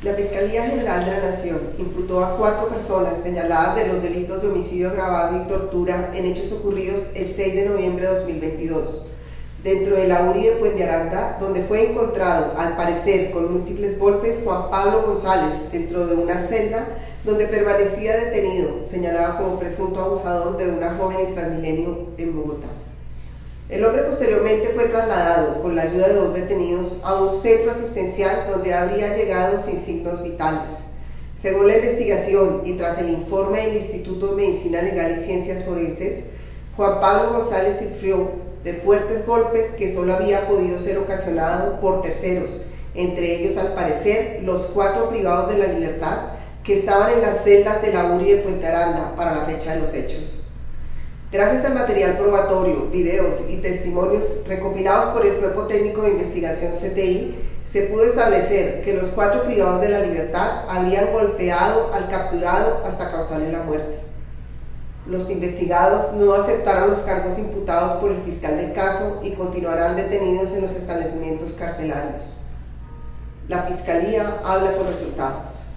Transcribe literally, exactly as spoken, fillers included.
La Fiscalía General de la Nación imputó a cuatro personas señaladas de los delitos de homicidio agravado y tortura en hechos ocurridos el seis de noviembre de dos mil veintidós, dentro de la U R I de Puente Aranda, donde fue encontrado, al parecer con múltiples golpes, Juan Pablo González dentro de una celda donde permanecía detenido, señalado como presunto abusador de una joven de Transmilenio en Bogotá. El hombre posteriormente fue trasladado, con la ayuda de dos detenidos, a un centro asistencial donde habría llegado sin signos vitales. Según la investigación y tras el informe del Instituto de Medicina Legal y Ciencias Forenses, Juan Pablo González sufrió de fuertes golpes que solo había podido ser ocasionado por terceros, entre ellos al parecer los cuatro privados de la libertad que estaban en las celdas de la U R I de Puente Aranda para la fecha de los hechos. Gracias al material probatorio, videos y testimonios recopilados por el Cuerpo Técnico de Investigación C T I, se pudo establecer que los cuatro privados de la libertad habían golpeado al capturado hasta causarle la muerte. Los investigados no aceptaron los cargos imputados por el fiscal del caso y continuarán detenidos en los establecimientos carcelarios. La Fiscalía habla por resultados.